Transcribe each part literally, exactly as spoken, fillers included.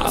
I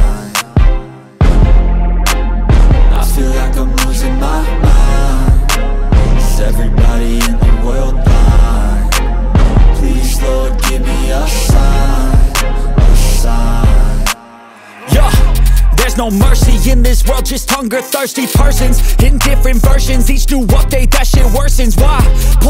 I feel like I'm losing my mind. Is everybody in the world blind? Please, Lord, give me a sign, a sign. Yeah. There's no mercy in this world, just hunger-thirsty persons in different versions. Each new update, that shit worsens. Why? Pull